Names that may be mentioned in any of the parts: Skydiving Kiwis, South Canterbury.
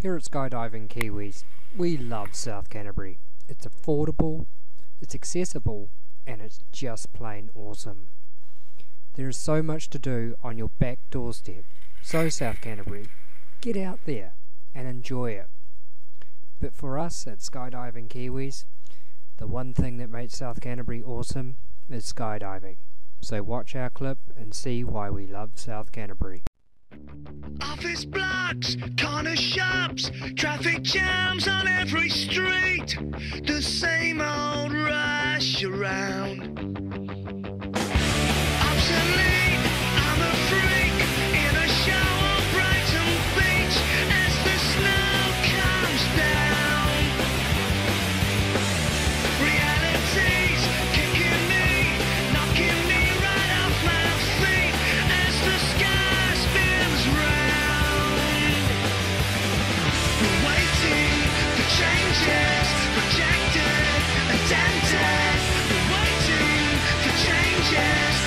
Here at Skydiving Kiwis, we love South Canterbury. It's affordable, it's accessible, and it's just plain awesome. There is so much to do on your back doorstep. So South Canterbury, get out there and enjoy it. But for us at Skydiving Kiwis, the one thing that makes South Canterbury awesome is skydiving. So watch our clip and see why we love South Canterbury. Office blocks, corner shops, traffic jams on every street, the same old rush around. Obsolete, I'm a freak, in a shower, Brighton Beach, as the snow comes down. Reality's kicking me, knocking me right off my feet, as the sky spins round. We're waiting for changes, projected and dented. We're waiting for changes.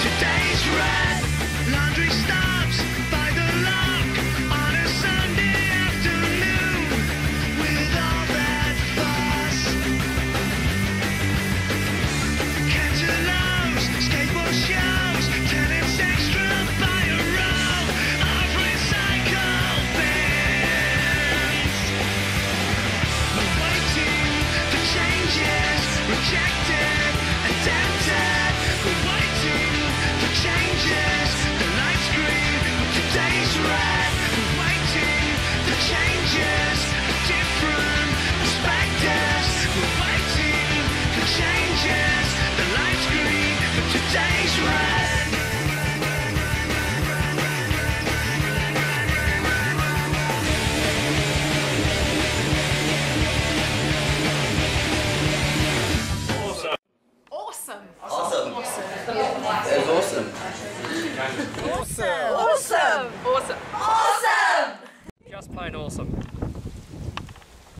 Today's red laundry stops by the lock on a Sunday afternoon with all that fuss. Cantaloupe's, skateboard shows, tenants extra by a row of recycled bins. We're waiting for changes, rejected and tempted. We're waiting. Changes, the light screen, today's red, waiting for changes, different perspectives, waiting for changes, the light screen, today's red. Awesome. Awesome. Awesome. That was awesome. Awesome.